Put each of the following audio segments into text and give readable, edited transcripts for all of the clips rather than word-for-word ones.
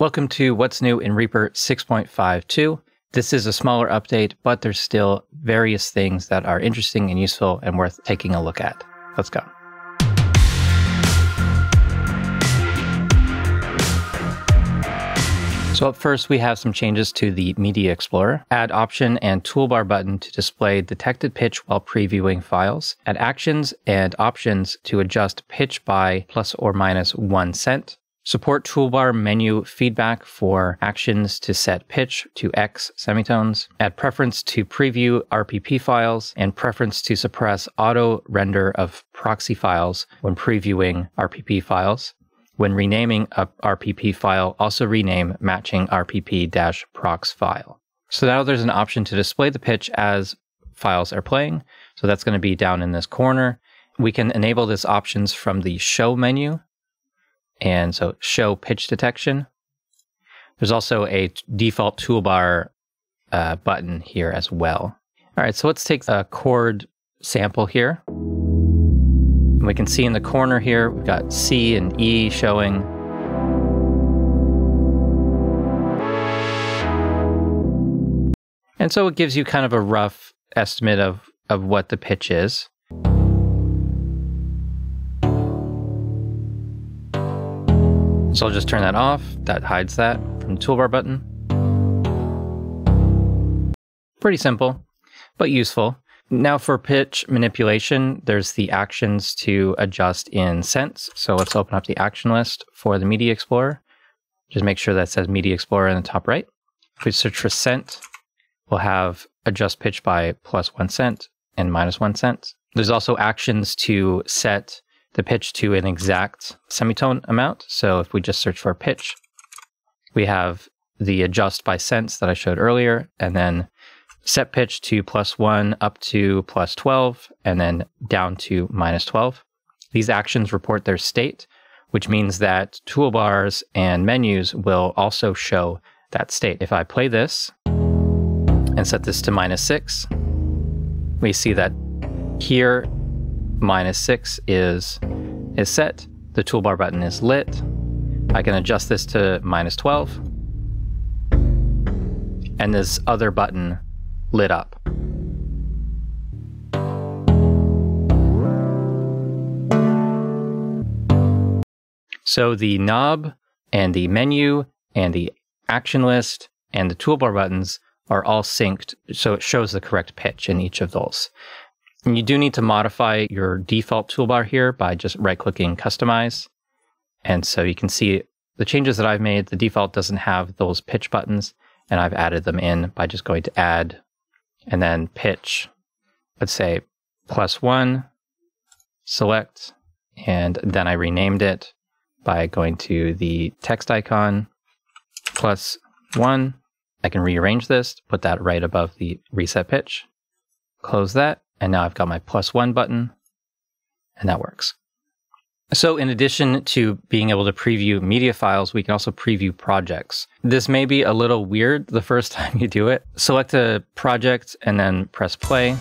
Welcome to What's New in Reaper 6.52. This is a smaller update, but there's still various things that are interesting and useful and worth taking a look at. Let's go. So up first, we have some changes to the Media Explorer. Add option and toolbar button to display detected pitch while previewing files. Add actions and options to adjust pitch by ±1 cent. Support toolbar menu feedback for actions to set pitch to X/. Add preference to preview RPP files and preference to suppress auto render of proxy files when previewing RPP files. When renaming a RPP file, also rename matching RPP-prox file. So now there's an option to display the pitch as files are playing. So that's going to be down in this corner. We can enable this options from the show menu. And so show pitch detection. There's also a default toolbar button here as well. All right, so let's take a chord sample here. We can see in the corner here, we've got C and E showing. And so it gives you kind of a rough estimate of what the pitch is. So I'll just turn that off. That hides that from the toolbar button. Pretty simple, but useful. Now for pitch manipulation, there's the actions to adjust in cents. So let's open up the action list for the Media Explorer. Just make sure that says Media Explorer in the top right. If we search for cent, we'll have adjust pitch by +1 cent and -1 cent. There's also actions to set the pitch to an exact semitone amount. So if we just search for pitch, we have the adjust by cents that I showed earlier, and then set pitch to +1 up to +12 and then down to -12. These actions report their state, which means that toolbars and menus will also show that state. If I play this and set this to -6, we see that here -6 is set. The toolbar button is lit. I can adjust this to -12 and this other button lit up. So the knob and the menu and the action list and the toolbar buttons are all synced, so it shows the correct pitch in each of those. And you do need to modify your default toolbar here by just right-clicking Customize. And so you can see the changes that I've made, the default doesn't have those pitch buttons, and I've added them in by just going to Add, and then pitch, let's say +1, select, and then I renamed it by going to the text icon, +1. I can rearrange this, put that right above the reset pitch, close that, and now I've got my +1 button, and that works. So in addition to being able to preview media files, we can also preview projects. This may be a little weird the first time you do it. Select a project and then press play.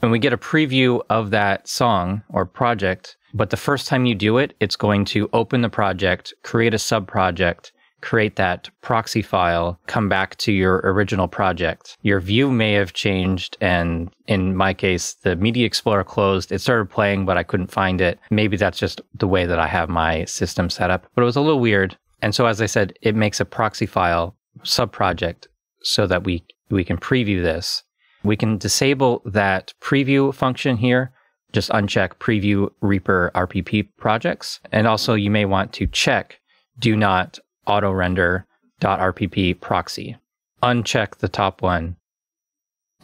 And we get a preview of that song or project, but the first time you do it, it's going to open the project, create a sub-project, create that proxy file, come back to your original project. Your view may have changed, and in my case, the Media Explorer closed. It started playing, but I couldn't find it. Maybe that's just the way that I have my system set up, but it was a little weird. And so as I said, it makes a proxy file subproject so that we can preview this. We can disable that preview function here. Just uncheck preview Reaper RPP projects. And also you may want to check do not auto render.rpp proxy. Uncheck the top one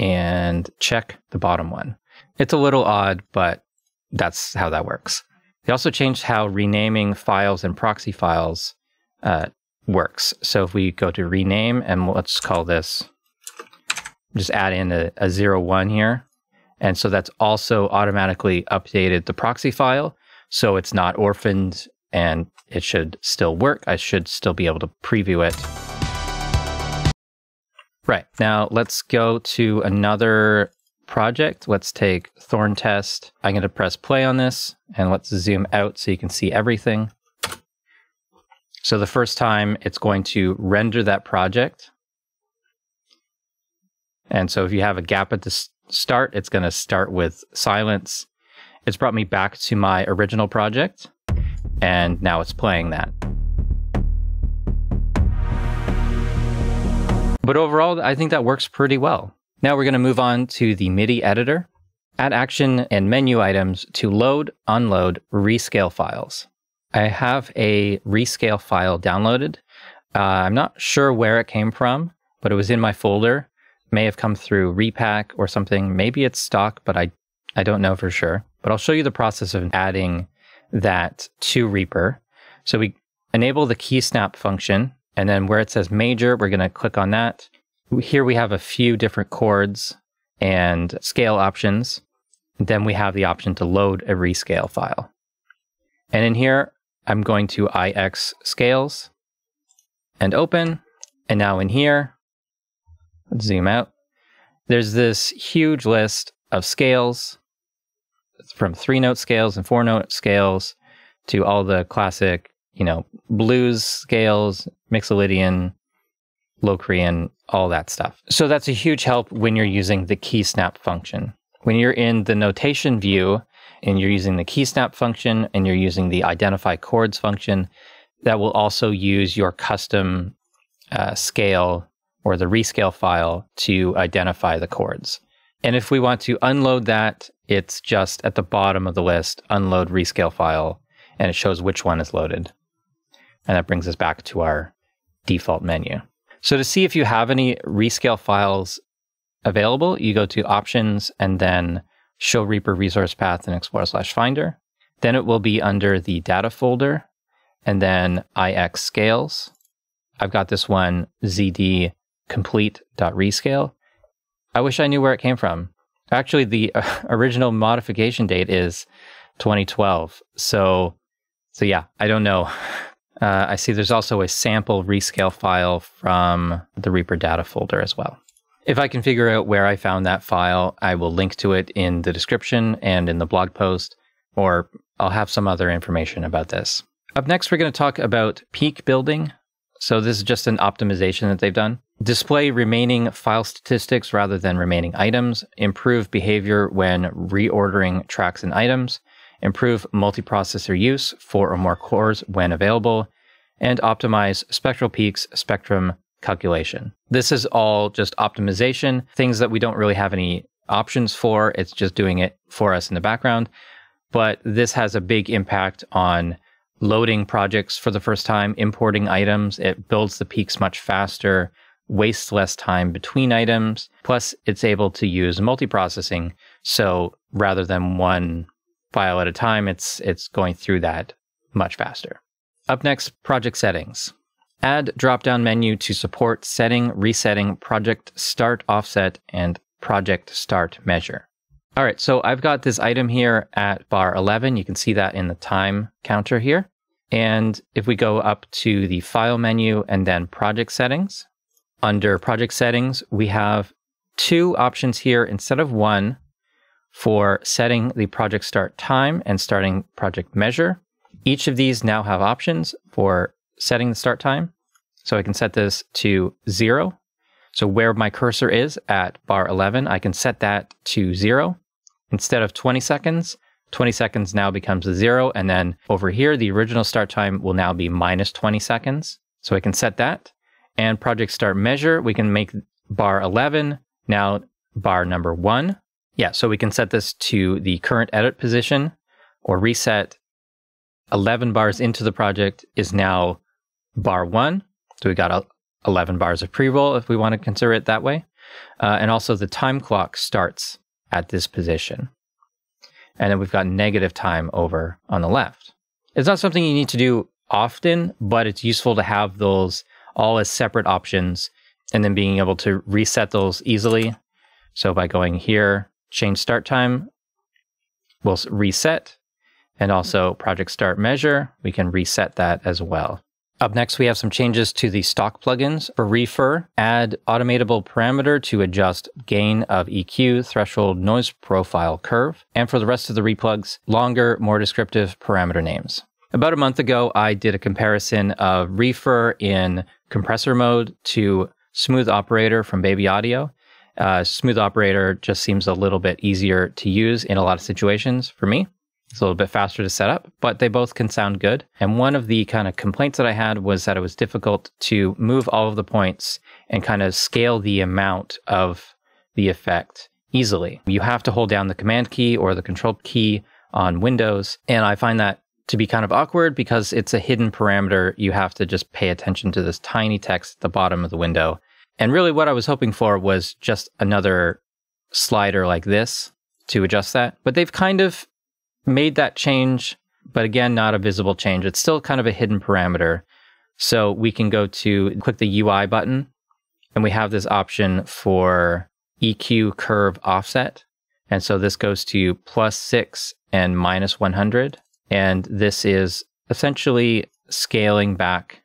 and check the bottom one. It's a little odd, but that's how that works. They also changed how renaming files and proxy files works. So if we go to rename, and let's call this, just add in a 01 here. And so that's also automatically updated the proxy file. So it's not orphaned and it should still work. I should still be able to preview it. Right, now let's go to another project. Let's take Thorn Test. I'm going to press play on this, and let's zoom out so you can see everything. So the first time it's going to render that project. And so if you have a gap at the start, it's going to start with silence. It's brought me back to my original project, and now it's playing that. But overall, I think that works pretty well. Now we're going to move on to the MIDI editor. Add action and menu items to load, unload, rescale files. I have a rescale file downloaded. I'm not sure where it came from, but it was in my folder. May have come through Repack or something. Maybe it's stock, but I don't know for sure. But I'll show you the process of adding that to Reaper. So we enable the key snap function, and then where it says major, we're going to click on that. Here we have a few different chords and scale options. Then we have the option to load a rescale file. And in here, I'm going to IX scales and open. And now in here, let's zoom out. There's this huge list of scales, from 3-note scales and 4-note scales to all the classic, blues scales, Mixolydian, Locrian, all that stuff. So that's a huge help when you're using the key snap function. When you're in the notation view and you're using the key snap function and you're using the identify chords function, that will also use your custom scale or the rescale file to identify the chords. And if we want to unload that, it's just at the bottom of the list, unload rescale file, and it shows which one is loaded. And that brings us back to our default menu. So to see if you have any rescale files available, you go to options and then show Reaper resource path and explorer/finder. Then it will be under the data folder and then IX scales. I've got this one, ZD complete.rescale. I wish I knew where it came from. Actually, the original modification date is 2012. So yeah, I don't know. I see there's also a sample rescale file from the Reaper data folder as well. If I can figure out where I found that file, I will link to it in the description and in the blog post, or I'll have some other information about this. Up next, we're going to talk about peak building. So this is just an optimization that they've done. Display remaining file statistics rather than remaining items. Improve behavior when reordering tracks and items. Improve multiprocessor use, 4 or more cores when available. And optimize spectral peaks, spectrum calculation. This is all just optimization, things that we don't really have any options for. It's just doing it for us in the background. But this has a big impact on loading projects for the first time, importing items. It builds the peaks much faster, wastes less time between items. Plus, it's able to use multiprocessing. So rather than one file at a time, it's going through that much faster. Up next, project settings. Add drop-down menu to support setting, resetting, project start offset, and project start measure. All right, so I've got this item here at bar 11. You can see that in the time counter here. And if we go up to the file menu and then project settings, under project settings, we have 2 options here instead of 1 for setting the project start time and starting project measure. Each of these now have options for setting the start time. So I can set this to 0. So where my cursor is at bar 11, I can set that to 0. Instead of 20 seconds, 20 seconds now becomes a 0. And then over here, the original start time will now be -20 seconds. So I can set that. And project start measure, we can make bar 11, now bar number 1. Yeah, so we can set this to the current edit position or reset 11 bars into the project is now bar 1. So we got 11 bars of pre-roll if we want to consider it that way. And also the time clock starts at this position. And then we've got negative time over on the left. It's not something you need to do often, but it's useful to have those all as separate options and then being able to reset those easily. So by going here, change start time, we'll reset. And also project start measure, we can reset that as well. Up next, we have some changes to the stock plugins. For ReaFIR, add automatable parameter to adjust gain of EQ, threshold, noise profile, curve. And for the rest of the ReaPlugs, longer, more descriptive parameter names. About a month ago, I did a comparison of ReaFIR in compressor mode to Smooth Operator from Baby Audio. Smooth Operator just seems a little bit easier to use in a lot of situations for me. It's a little bit faster to set up, but they both can sound good. And one of the kind of complaints that I had was that it was difficult to move all of the points and kind of scale the amount of the effect easily. You have to hold down the command key or the control key on Windows. And I find that to be kind of awkward because it's a hidden parameter. You have to just pay attention to this tiny text at the bottom of the window. And really what I was hoping for was just another slider like this to adjust that. But they've kind of made that change, but again, not a visible change. It's still kind of a hidden parameter. So we can go to click the UI button and we have this option for EQ curve offset. And so this goes to +6 and -100. And this is essentially scaling back.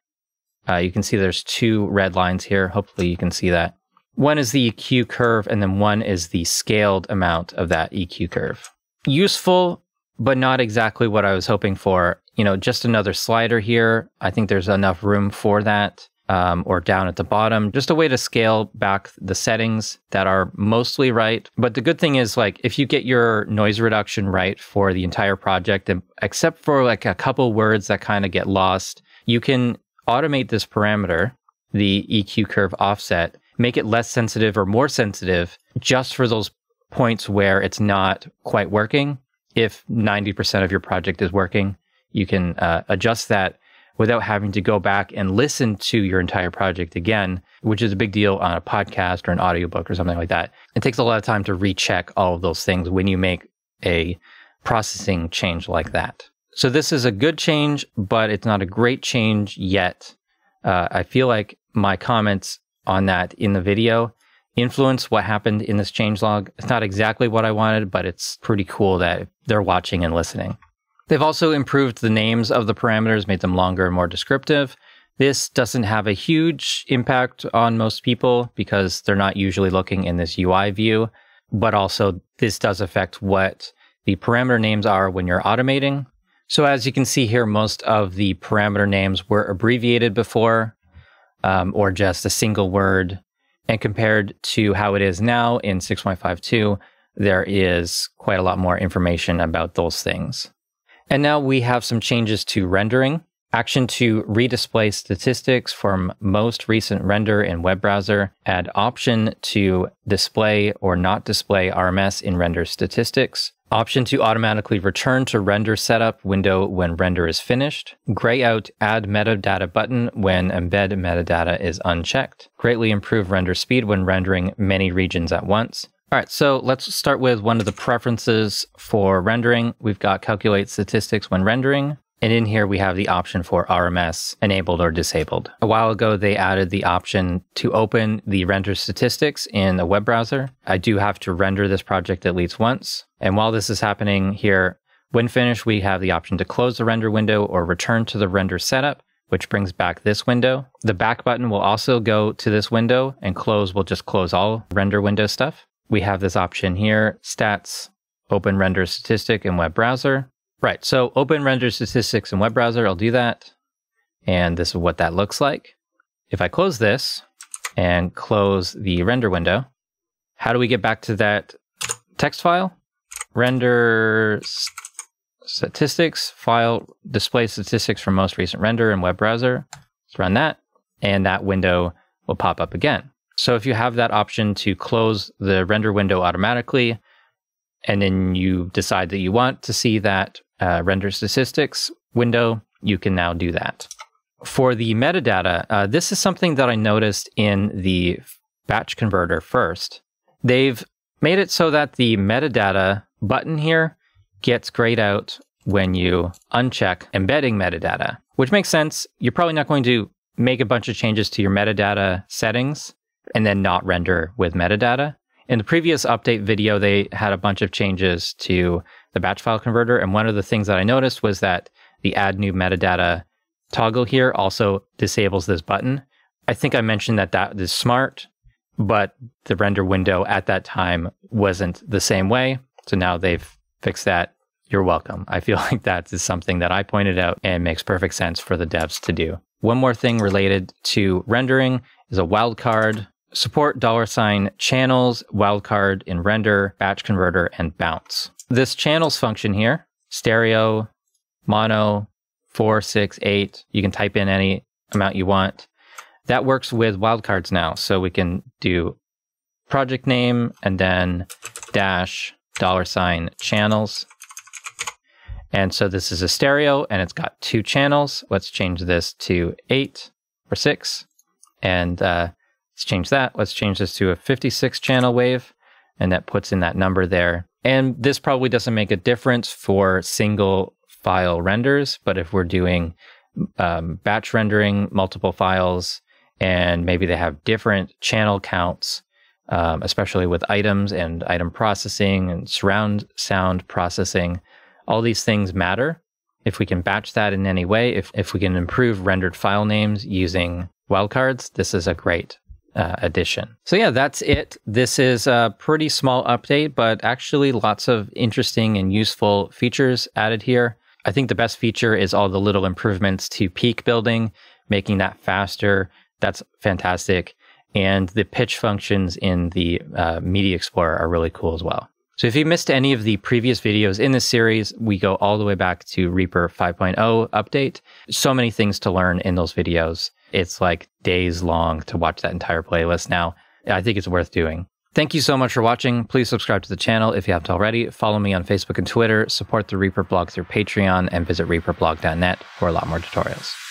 You can see there's two red lines here. Hopefully you can see that. One is the EQ curve and then one is the scaled amount of that EQ curve. Useful, but not exactly what I was hoping for. You know, just another slider here. I think there's enough room for that, or down at the bottom, just a way to scale back the settings that are mostly right. But the good thing is, like, if you get your noise reduction right for the entire project, and except for like a couple words that kind of get lost, you can automate this parameter, the EQ curve offset, make it less sensitive or more sensitive just for those points where it's not quite working. If 90% of your project is working, you can adjust that without having to go back and listen to your entire project again, which is a big deal on a podcast or an audiobook or something like that. It takes a lot of time to recheck all of those things when you make a processing change like that. So this is a good change, but it's not a great change yet. I feel like my comments on that in the video influence what happened in this changelog. It's not exactly what I wanted, but it's pretty cool that they're watching and listening. They've also improved the names of the parameters, made them longer and more descriptive. This doesn't have a huge impact on most people because they're not usually looking in this UI view, but also this does affect what the parameter names are when you're automating. So as you can see here, most of the parameter names were abbreviated before, or just a single word. And compared to how it is now in 6.52, there is quite a lot more information about those things. And now we have some changes to rendering. Action to redisplay statistics from most recent render in web browser. Add option to display or not display RMS in render statistics. Option to automatically return to render setup window when render is finished. Gray out add metadata button when embed metadata is unchecked. Greatly improve render speed when rendering many regions at once. All right, so let's start with one of the preferences for rendering. We've got calculate statistics when rendering. And in here, we have the option for RMS enabled or disabled. A while ago, they added the option to open the render statistics in a web browser. I do have to render this project at least once. And while this is happening here, when finished, we have the option to close the render window or return to the render setup, which brings back this window. The back button will also go to this window, and close will just close all render window stuff. We have this option here, stats, open render statistic in web browser. Right, so open render statistics in web browser, I'll do that. And this is what that looks like. If I close this and close the render window, how do we get back to that text file? Render statistics, file, display statistics from most recent render in web browser. Let's run that, and that window will pop up again. So if you have that option to close the render window automatically, and then you decide that you want to see that render statistics window, you can now do that. For the metadata, this is something that I noticed in the batch converter first. They've made it so that the metadata button here gets grayed out when you uncheck embedding metadata, which makes sense. You're probably not going to make a bunch of changes to your metadata settings and then not render with metadata. In the previous update video, they had a bunch of changes to the batch file converter. And one of the things that I noticed was that the add new metadata toggle here also disables this button. I think I mentioned that that is smart, but the render window at that time wasn't the same way. So now they've fixed that. You're welcome. I feel like that is something that I pointed out and makes perfect sense for the devs to do. One more thing related to rendering is a wildcard. Support $channels, wildcard in render, batch converter, and bounce. This channels function here, stereo, mono, 4, 6, 8, you can type in any amount you want. That works with wildcards now. So we can do project name and then dash $channels. And so this is a stereo and it's got 2 channels. Let's change this to 8 or 6. And let's change that. Let's change this to a 56 channel wave. And that puts in that number there. And this probably doesn't make a difference for single file renders, but if we're doing batch rendering, multiple files, and maybe they have different channel counts, especially with items and item processing and surround sound processing, all these things matter. If we can batch that in any way, if we can improve rendered file names using wildcards, this is a great addition. So yeah, that's it. This is a pretty small update, but actually lots of interesting and useful features added here. I think the best feature is all the little improvements to peak building, making that faster. That's fantastic. And the pitch functions in the Media Explorer are really cool as well. So if you missed any of the previous videos in this series, we go all the way back to Reaper 5.0 update. So many things to learn in those videos. It's like days long to watch that entire playlist now. I think it's worth doing. Thank you so much for watching. Please subscribe to the channel if you haven't already. Follow me on Facebook and Twitter. Support the Reaper blog through Patreon and visit reaperblog.net for a lot more tutorials.